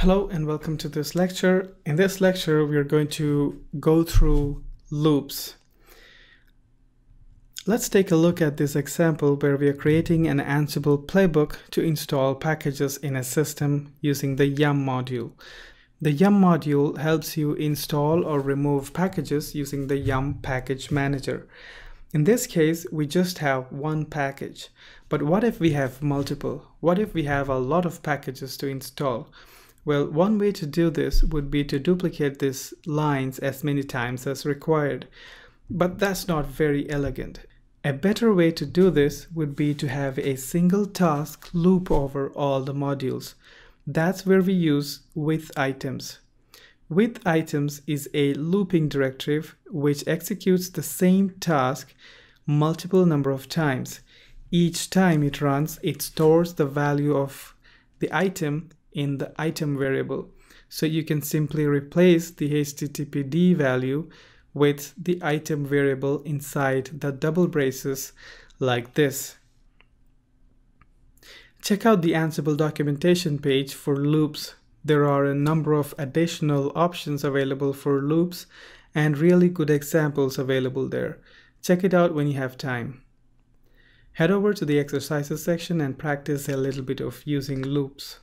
Hello and welcome to this lecture. In this lecture, we are going to go through loops. Let's take a look at this example where we are creating an Ansible playbook to install packages in a system using the Yum module. The Yum module helps you install or remove packages using the Yum package manager. In this case, we just have one package. But what if we have multiple? What if we have a lot of packages to install? Well, one way to do this would be to duplicate these lines as many times as required. But that's not very elegant. A better way to do this would be to have a single task loop over all the modules. That's where we use with items. With items is a looping directive which executes the same task multiple number of times. Each time it runs, it stores the value of the item in the item variable. So you can simply replace the HTTPD value with the item variable inside the double braces like this. Check out the Ansible documentation page for loops. There are a number of additional options available for loops and really good examples available there. Check it out when you have time. Head over to the exercises section and practice a little bit of using loops.